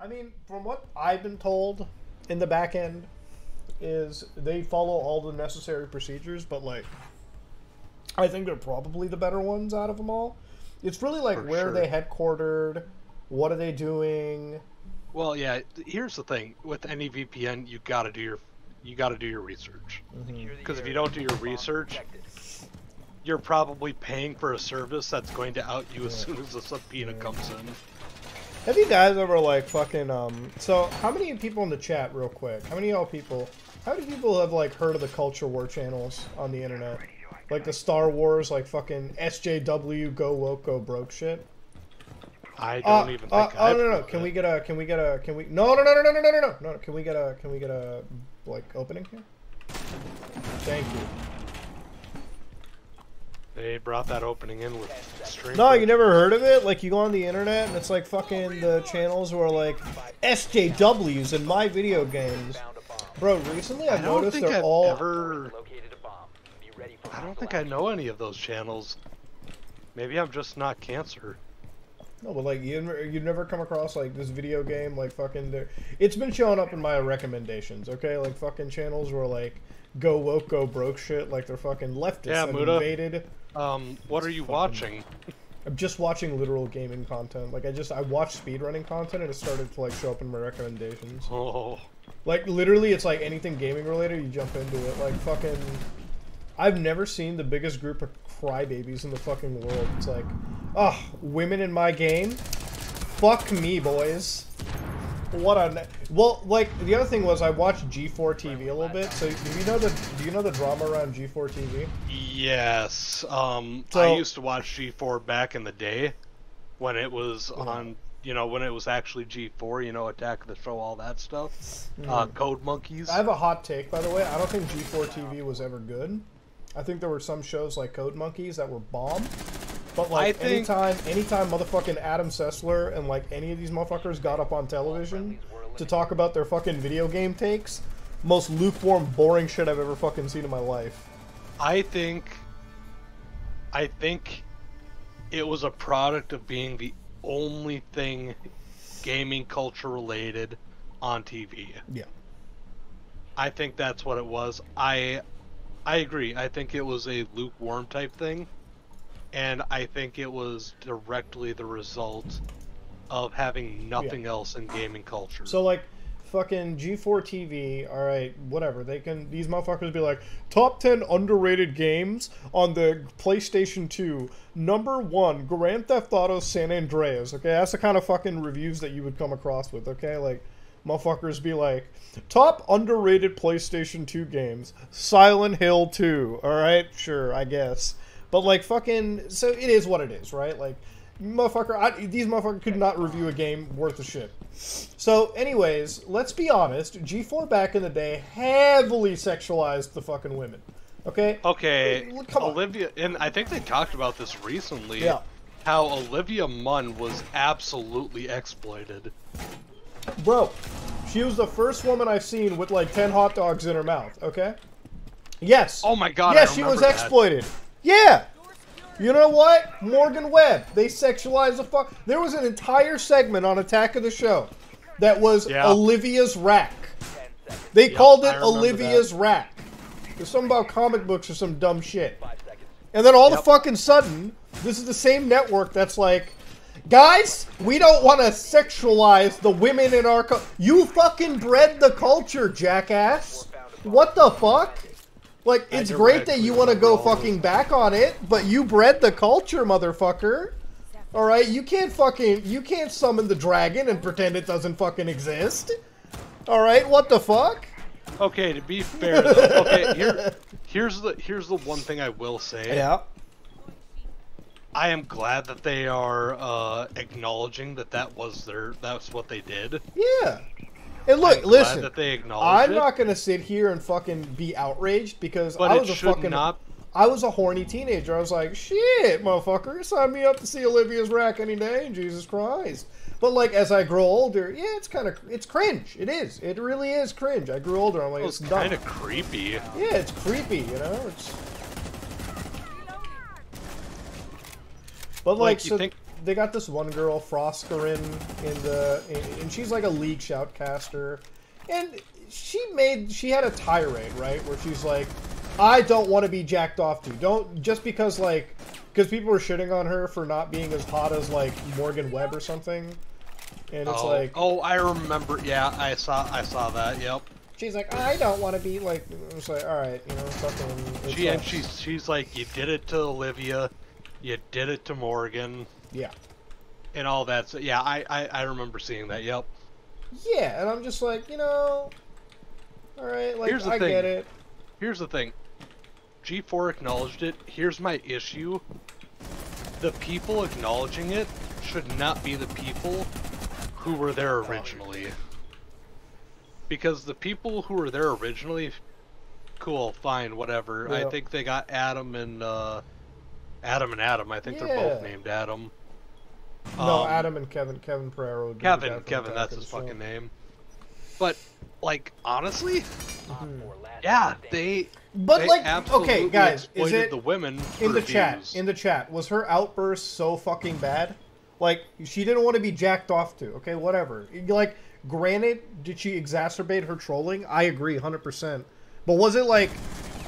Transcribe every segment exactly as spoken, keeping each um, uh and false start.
I mean, from what I've been told in the back end is they follow all the necessary procedures, but like I think they're probably the better ones out of them all. It's really like, For where sure. are they headquartered? What are they doing? Well, yeah, here's the thing. With any V P N, you got to do your you got to do your research. Because mm-hmm. if you don't do your research, you're probably paying for a service that's going to out you as soon as the subpoena comes in. Have you guys ever, like, fucking, um... So, how many people in the chat, real quick? How many of y'all people... How many people have, like, heard of the Culture War channels on the internet? Like, the Star Wars, like, fucking S J W, Go Woke, Go Broke shit? I don't uh, even think uh, I... Oh, no, no, no. Can we get a... Can we get a... Can we... No, no, no, no, no, no, no, no, no, no. Can we get a... Can we get a, like, opening here? Thank you. They brought that opening in with stream. No, you never heard of it? Like, you go on the internet and it's like fucking the channels were like S J Ws in my video games. Bro, recently I've noticed they're I've all... Ever... I don't think I know any of those channels. Maybe I'm just not cancer. No, but like, you you've never come across like this video game, like fucking... There. It's been showing up in my recommendations, okay? Like fucking channels were like Go Woke, Go Broke shit, like they're fucking leftists yeah, and Muda. invaded... Um, what are you fucking watching? I'm just watching literal gaming content. Like, I just, I watched speedrunning content and it started to, like, show up in my recommendations. Oh. Like, literally, it's like anything gaming related, you jump into it. Like, fucking... I've never seen the biggest group of crybabies in the fucking world. It's like, ugh, women in my game? Fuck me, boys. What a... Well, like, the other thing was I watched G four T V a little bit. So, do you know the do you know the drama around G four T V? Yes. Um, so, I used to watch G four back in the day when it was on, you know, when it was actually G four, you know, Attack of the Show, all that stuff. Uh, Code Monkeys. I have a hot take, by the way. I don't think G four T V was ever good. I think there were some shows like Code Monkeys that were bomb. But, like, think... anytime, anytime motherfucking Adam Sessler and, like, any of these motherfuckers got up on television to talk about their fucking video game takes, most lukewarm, boring shit I've ever fucking seen in my life. I think... I think it was a product of being the only thing gaming culture-related on T V. Yeah. I think that's what it was. I, I agree. I think it was a lukewarm type thing. And I think it was directly the result of having nothing yeah. else in gaming culture. So, like, fucking G four T V, all right, whatever. They can, these motherfuckers be like, top ten underrated games on the PlayStation two. Number one, Grand Theft Auto San Andreas, okay? That's the kind of fucking reviews that you would come across with, okay? Like, motherfuckers be like, top underrated PlayStation two games, Silent Hill two, all right? Sure, I guess. But, like, fucking... So, it is what it is, right? Like, motherfucker... I, these motherfuckers could not review a game worth a shit. So, anyways, let's be honest. G four back in the day heavily sexualized the fucking women. Okay? Okay. Like, come Olivia... On. And I think they talked about this recently. Yeah. How Olivia Munn was absolutely exploited. Bro, she was the first woman I've seen with, like, ten hot dogs in her mouth. Okay? Yes. Oh, my God. Yes, I remember she was that. exploited. Yeah! You know what? Morgan Webb. They sexualized the fuck... There was an entire segment on Attack of the Show that was yeah. Olivia's Rack. They yep, called it Olivia's that. Rack. There's something about comic books or some dumb shit. And then all yep. the fucking sudden, this is the same network that's like, guys, we don't want to sexualize the women in our... Co you fucking bred the culture, jackass. What the fuck? Like, it's great that you want to go fucking back on it, but you bred the culture, motherfucker. All right? You can't fucking... You can't summon the dragon and pretend it doesn't fucking exist. All right? What the fuck? Okay, to be fair, though. Okay, here, here's the here's the one thing I will say. Yeah. I am glad that they are uh, acknowledging that that was their... That's what they did. Yeah. And look, I'm listen, that they I'm it. not going to sit here and fucking be outraged because but I was a fucking, not... I was a horny teenager. I was like, shit, motherfucker, sign me up to see Olivia's Rack any day, Jesus Christ. But like, as I grow older, yeah, it's kind of, it's cringe. It is. It really is cringe. I grew older. I'm like, well, it's, it's kind of creepy. Yeah, it's creepy, you know? It's... But like, like you so... think they got this one girl, Frosker, in in the, in, and she's like a League shoutcaster, and she made she had a tirade, right, where she's like, I don't want to be jacked off to. Don't just because like, because people were shitting on her for not being as hot as like Morgan Webb or something, and it's oh, like, oh, I remember, yeah, I saw, I saw that, yep. She's like, I don't want to be like. I was like, all right, you know, fucking. She and she's she's like, you did it to Olivia, you did it to Morgan. Yeah. And all that. So yeah, I, I I remember seeing that. Yep. Yeah, and I'm just like, you know, all right, like I get it. Here's the thing. G four acknowledged it. Here's my issue. The people acknowledging it should not be the people who were there originally. Oh. Because the people who were there originally, cool, fine, whatever. Yeah. I think they got Adam and uh, Adam and Adam. I think yeah. they're both named Adam. No, um, Adam and Kevin. Kevin Pereira. Would be Kevin. Kevin. That's his fucking name. But like, honestly, mm-hmm. yeah, they. But they like, okay, guys, is it the women in the views. chat? In the chat, was her outburst so fucking bad? Like, she didn't want to be jacked off to. Okay, whatever. Like, granted, did she exacerbate her trolling? I agree, one hundred percent. But was it like,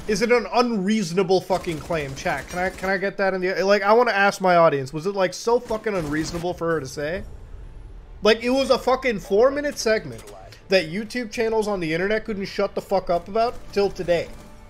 is it an unreasonable fucking claim? Chat, can I can I get that in the, like, I want to ask my audience, was it like so fucking unreasonable for her to say? Like, it was a fucking four minute segment that YouTube channels on the internet couldn't shut the fuck up about till today.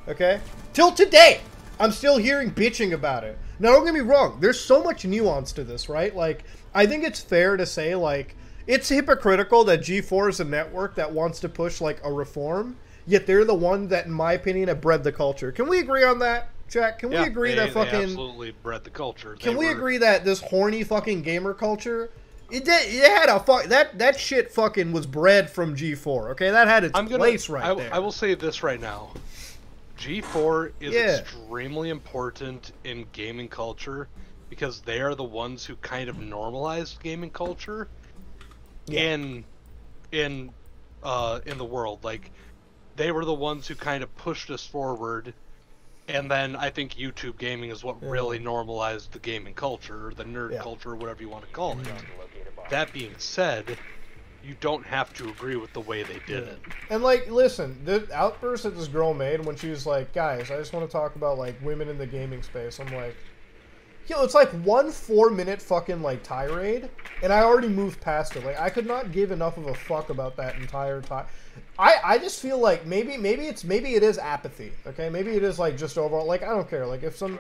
Okay, till today, I'm still hearing bitching about it. Now, don't get me wrong, there's so much nuance to this, right? Like, I think it's fair to say, like, it's hypocritical that G four is a network that wants to push, like, a reform, yet they're the one that, in my opinion, have bred the culture. Can we agree on that, Jack? Can yeah, we agree they, that fucking... They absolutely bred the culture. Can they we were... agree that this horny fucking gamer culture... It, did, it had a fuck... That, that shit fucking was bred from G four, okay? That had its I'm gonna, place right I, there. I will say this right now. G four is yeah. extremely important in gaming culture because they are the ones who kind of normalized gaming culture. Yeah. in in uh in the world. Like, they were the ones who kind of pushed us forward, and then I think YouTube gaming is what yeah. really normalized the gaming culture, or the nerd yeah. culture, whatever you want to call it. Yeah. That being said, you don't have to agree with the way they did yeah. it. And like, listen, the outburst that this girl made when she was like, guys, I just want to talk about like women in the gaming space, I'm like, yo, it's like one four-minute fucking, like, tirade, and I already moved past it. Like, I could not give enough of a fuck about that entire time. I, I just feel like maybe maybe it's maybe it is apathy, okay? Maybe it is, like, just overall, like, I don't care. Like, if some...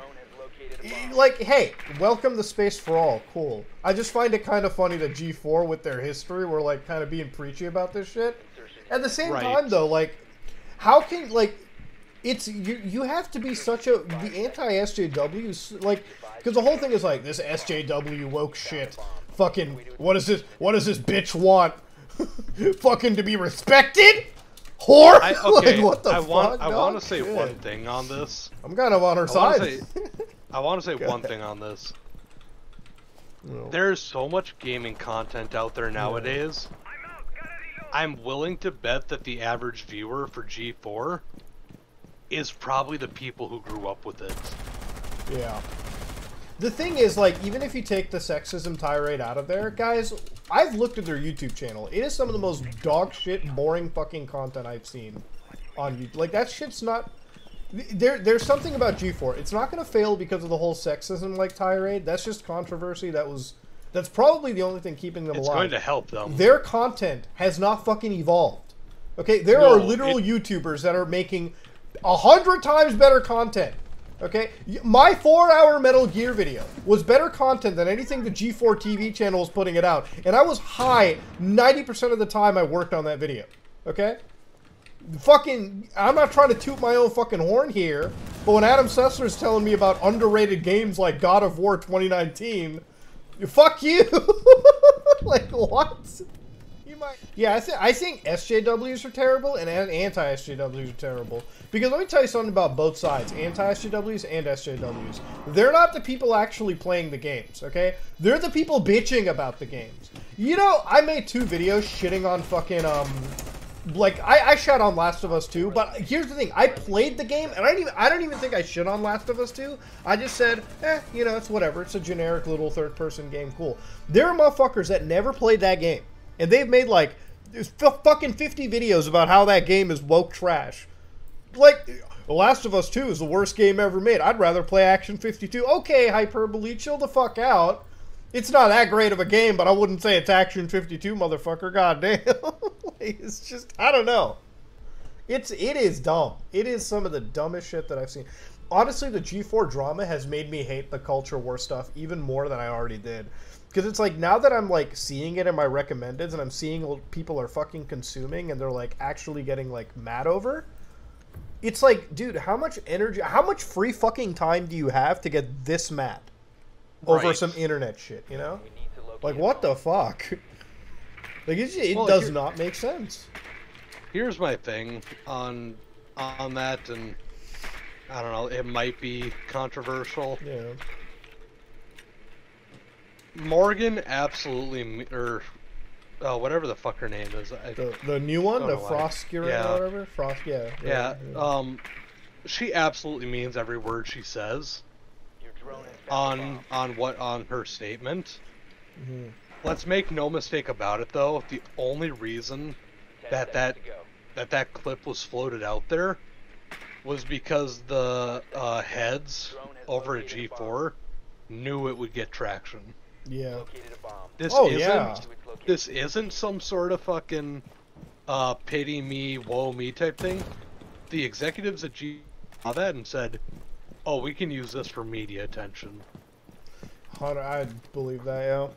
Like, hey, welcome to Space for All. Cool. I just find it kind of funny that G four, with their history, were, like, kind of being preachy about this shit. At the same right. time, though, like, how can, like... It's, you You have to be such a, the anti-S J W, like, because the whole thing is like, this S J W woke shit, fucking, what is this, what does this bitch want? Fucking to be respected? Whore? I, okay, like, what the I fuck? Want, I want to say shit. one thing on this. I'm kind of on her I side. Wanna say, I want to say one ahead. thing on this. No. There's so much gaming content out there nowadays. No. I'm willing to bet that the average viewer for G four is probably the people who grew up with it. Yeah. The thing is, like, even if you take the sexism tirade out of there, guys, I've looked at their YouTube channel. It is some of the most dog shit, boring fucking content I've seen on YouTube. Like, that shit's not... There, there's something about G four. It's not going to fail because of the whole sexism-like tirade. That's just controversy that was... That's probably the only thing keeping them it's alive. It's going to help them. Their content has not fucking evolved. Okay? There no, are literal it... YouTubers that are making... A hundred times better content, okay? My four-hour Metal Gear video was better content than anything the G four T V channel was putting it out. And I was high ninety percent of the time I worked on that video, okay? Fucking, I'm not trying to toot my own fucking horn here, but when Adam Sessler is telling me about underrated games like God of War twenty nineteen, fuck you! Like, what? Yeah, I, th I think S J Ws are terrible and anti-S J Ws are terrible. Because let me tell you something about both sides, anti-S J Ws and S J Ws. They're not the people actually playing the games, okay? They're the people bitching about the games. You know, I made two videos shitting on fucking, um, like I, I shot on Last of Us two, but here's the thing: I played the game, and I don't even I don't even think I shit on Last of Us two. I just said, eh, you know, it's whatever. It's a generic little third-person game. Cool. There are motherfuckers that never played that game, and they've made like f fucking fifty videos about how that game is woke trash. Like, Last of Us two is the worst game ever made. I'd rather play Action fifty-two. Okay, hyperbole, chill the fuck out. It's not that great of a game, but I wouldn't say it's Action fifty-two, motherfucker. Goddamn. It's just, I don't know. It's, it is dumb. It is some of the dumbest shit that I've seen. Honestly, the G four drama has made me hate the culture war stuff even more than I already did. Because it's like, now that I'm like seeing it in my recommendeds and I'm seeing people are fucking consuming and they're like actually getting like mad over, it's like, dude, how much energy, how much free fucking time do you have to get this mad? Over right. some internet shit, you know? Like, what the fuck? Like, it, it well, does not make sense. Here's my thing on on that, and I don't know, it might be controversial. Yeah. Morgan absolutely, or oh, whatever the fuck her name is. I, the, the new one? The Frosk or whatever? Frosk, yeah. Yeah, yeah. Um, she absolutely means every word she says. on on what on her statement. Mm-hmm. Let's make no mistake about it, though, the only reason that that that that clip was floated out there was because the uh, heads over at G four knew it would get traction. Yeah. This oh, isn't yeah. this isn't some sort of fucking uh, pity me, woe me type thing. The executives at G four saw that and said, oh, we can use this for media attention. I believe that, yeah.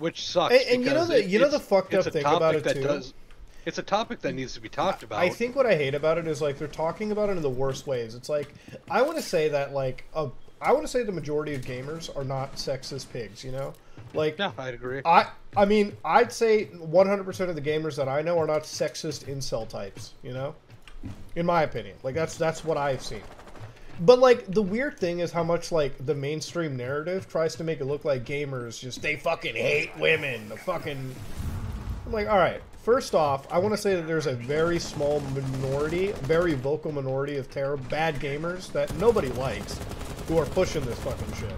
Which sucks. And, and you know the you know the fucked up thing about it too. Does, it's a topic that needs to be talked about. I think what I hate about it is like they're talking about it in the worst ways. It's like I want to say that like a, I want to say the majority of gamers are not sexist pigs. You know, like no, I'd agree. I I mean I'd say one hundred percent of the gamers that I know are not sexist incel types. You know. In my opinion, like that's that's what I've seen. But like the weird thing is how much like the mainstream narrative tries to make it look like gamers just they fucking hate women. The fucking I'm like, all right. First off, I want to say that there's a very small minority, very vocal minority of terrible bad gamers that nobody likes, who are pushing this fucking shit,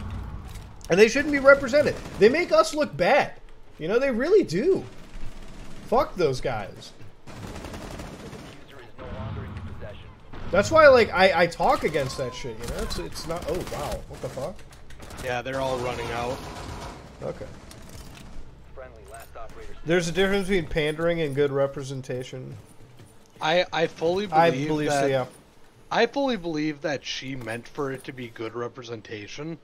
and they shouldn't be represented. They make us look bad, you know. They really do. Fuck those guys. That's why, like, I, I talk against that shit, you know? It's, it's not... Oh, wow. What the fuck? Yeah, they're all running out. Okay. There's a difference between pandering and good representation. I, I fully believe I believe that, so, yeah. I fully believe that she meant for it to be good representation.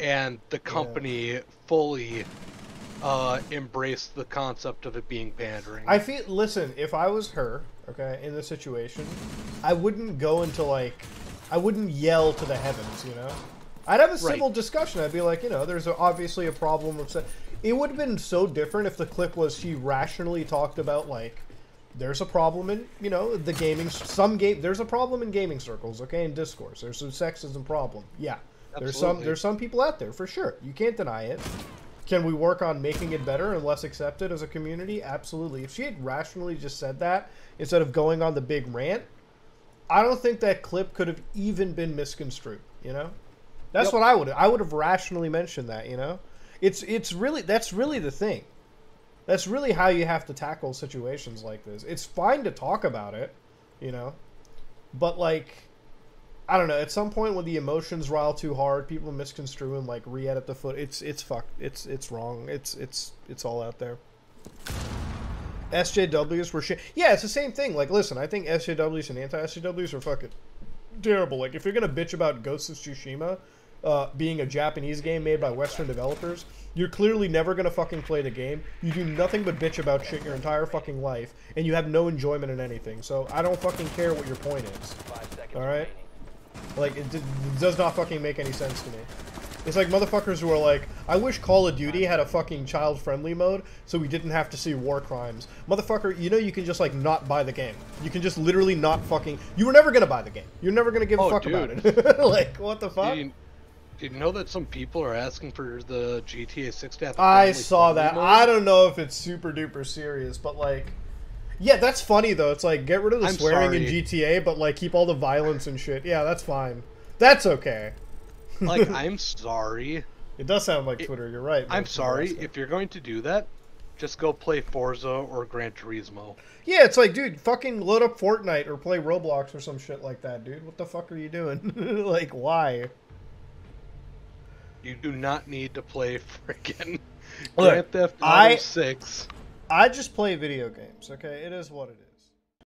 And the company yeah. fully... Uh, embrace the concept of it being pandering. I feel, listen, if I was her, okay, in this situation, I wouldn't go into, like, I wouldn't yell to the heavens, you know? I'd have a civil right. discussion. I'd be like, you know, there's a, obviously a problem. Of, it would have been so different if the clip was she rationally talked about, like, there's a problem in, you know, the gaming, some game, there's a problem in gaming circles, okay, in discourse. There's some sexism problem. Yeah. Absolutely. There's some, there's some people out there, for sure. You can't deny it. Can we work on making it better and less accepted as a community? Absolutely. If she had rationally just said that instead of going on the big rant, I don't think that clip could have even been misconstrued, you know? That's yep. what I would I would have rationally mentioned that, you know? It's it's really that's really the thing. That's really how you have to tackle situations like this. It's fine to talk about it, you know? But like I don't know. At some point, when the emotions rile too hard, people misconstrue and like re-edit the foot. It's it's fucked. It's it's wrong. It's it's it's all out there. S J Ws were shit. Yeah, it's the same thing. Like, listen, I think S J Ws and anti S J Ws are fucking terrible. Like, if you're gonna bitch about Ghost of Tsushima uh, being a Japanese game made by Western developers, you're clearly never gonna fucking play the game. You do nothing but bitch about shit your entire fucking life, and you have no enjoyment in anything. So I don't fucking care what your point is. All right. Like, it, d it does not fucking make any sense to me. It's like motherfuckers who are like, I wish Call of Duty had a fucking child-friendly mode so we didn't have to see war crimes. Motherfucker, you know you can just, like, not buy the game. You can just literally not fucking... You were never gonna buy the game. You're never gonna give oh, a fuck dude. about it. Like, what the fuck? You, Did you know that some people are asking for the G T A six to have I saw that. Mode? I don't know if it's super duper serious, but like... Yeah, that's funny though. It's like, get rid of the I'm swearing sorry. in G T A, but like, keep all the violence and shit. Yeah, that's fine. That's okay. Like, I'm sorry. It does sound like it, Twitter, you're right. I'm sorry, if you're going to do that, just go play Forza or Gran Turismo. Yeah, it's like, dude, fucking load up Fortnite or play Roblox or some shit like that, dude. What the fuck are you doing? Like, why? You do not need to play freaking Grand Theft Auto six. I just play video games, okay? It is what it is.